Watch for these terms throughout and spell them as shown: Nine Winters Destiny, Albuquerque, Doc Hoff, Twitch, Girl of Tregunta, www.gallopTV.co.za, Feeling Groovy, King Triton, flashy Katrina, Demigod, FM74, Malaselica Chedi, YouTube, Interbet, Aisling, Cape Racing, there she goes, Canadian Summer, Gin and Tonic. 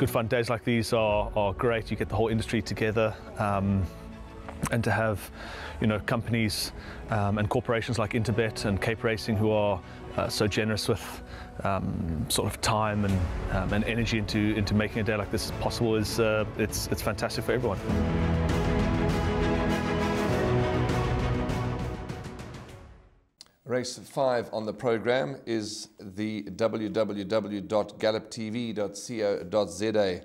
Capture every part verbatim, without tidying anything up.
good fun. Days like these are, are great. You get the whole industry together, um, and to have, you know, companies um, and corporations like Interbet and Cape Racing, who are uh, so generous with um, sort of time and, um, and energy into, into making a day like this possible, is uh, it's, it's fantastic for everyone. Race five on the program is the w w w dot gallop T V dot co dot z a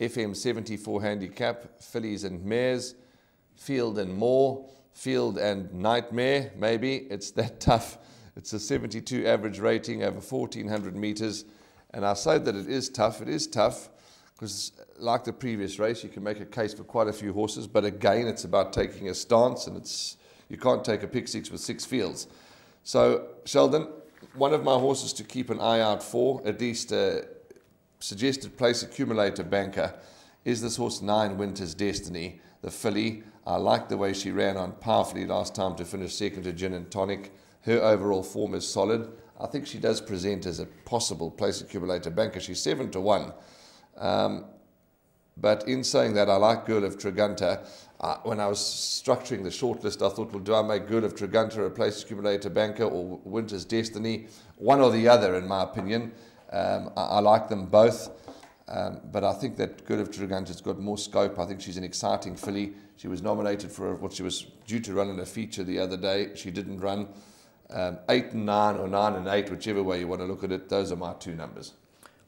F M seventy-four handicap, fillies and mares, field and more, field and nightmare, maybe. It's that tough. It's a seventy-two average rating over fourteen hundred meters. And I say that it is tough. It is tough because, like the previous race, you can make a case for quite a few horses. But again, it's about taking a stance, and it's you can't take a pick six with six fields. So, Sheldon, one of my horses to keep an eye out for, at least uh, suggested place accumulator banker, is this horse Nine Winters Destiny, the filly. I like the way she ran on powerfully last time to finish second to Gin and Tonic. Her overall form is solid. I think she does present as a possible place accumulator banker. She's seven to one. Um, but in saying that, I like Girl of Tregunta. Uh, when I was structuring the shortlist, I thought, well, do I make Girl of Tregunta a place accumulator banker or Winter's Destiny? One or the other, in my opinion. Um, I, I like them both, um, but I think that Girl of Tregunta's got more scope. I think she's an exciting filly. She was nominated for what she was due to run in a feature the other day. She didn't run. Um, eight and nine, or nine and eight, whichever way you want to look at it, those are my two numbers.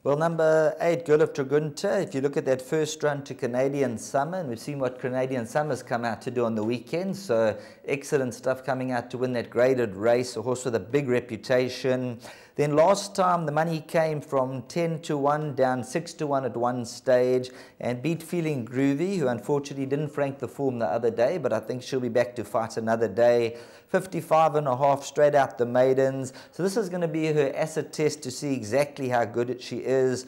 Well, number eight, Girl of Tregunta, if you look at that first run to Canadian Summer, and we've seen what Canadian Summer's come out to do on the weekend, so excellent stuff coming out to win that graded race, a horse with a big reputation. Then last time the money came from ten to one down six to one at one stage and beat Feeling Groovy, who unfortunately didn't frank the form the other day, but I think she'll be back to fight another day. fifty-five and a half straight out the maidens. So this is going to be her acid test to see exactly how good she is.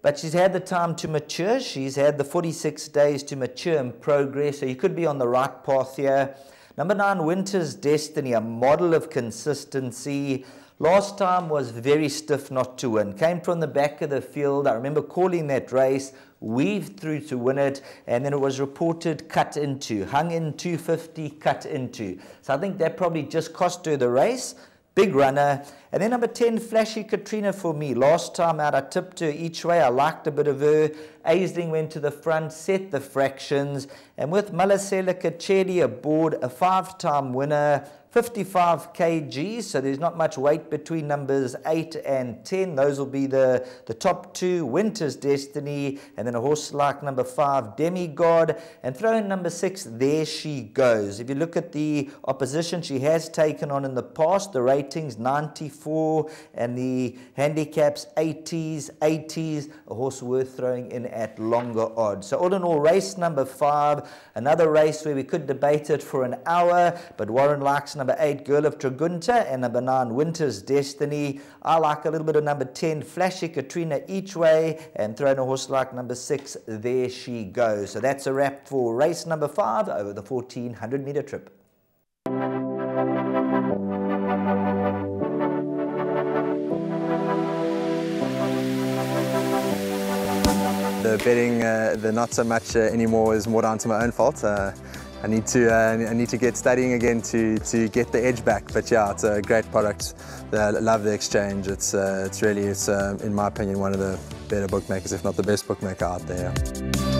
But she's had the time to mature. She's had the forty-six days to mature and progress, so you could be on the right path here. Number nine, Winter's Destiny, a model of consistency. Last time was very stiff not to win. Came from the back of the field. I remember calling that race, weaved through to win it, and then it was reported cut into, hung in two fifty, cut into. So I think that probably just cost her the race. Big runner. And then number ten, Flashy Katrina for me. Last time out, I tipped her each way. I liked a bit of her. Aisling went to the front, set the fractions. And with Malaselica Chedi aboard, a five-time winner, fifty-five kilograms, so there's not much weight between numbers eight and ten. Those will be the, the top two, Winter's Destiny, and then a horse like number five, Demigod. And throw in number six, There She Goes. If you look at the opposition she has taken on in the past, the ratings ninety-four. And the handicaps eighties, eighties, a horse worth throwing in at longer odds. So all in all, race number five, another race where we could debate it for an hour, but Warren likes number eight, Girl of Tregunta, and number nine, Winter's Destiny. I like a little bit of number ten, Flashy Katrina each way, and throw in a horse like number six, There She Goes. So that's a wrap for race number five over the fourteen hundred meter trip. The betting, uh, the not so much uh, anymore is more down to my own fault. Uh, I need to, uh, I need to get studying again to to get the edge back. But yeah, it's a great product. I love the exchange. It's, uh, it's really, it's uh, in my opinion, one of the better bookmakers, if not the best bookmaker out there.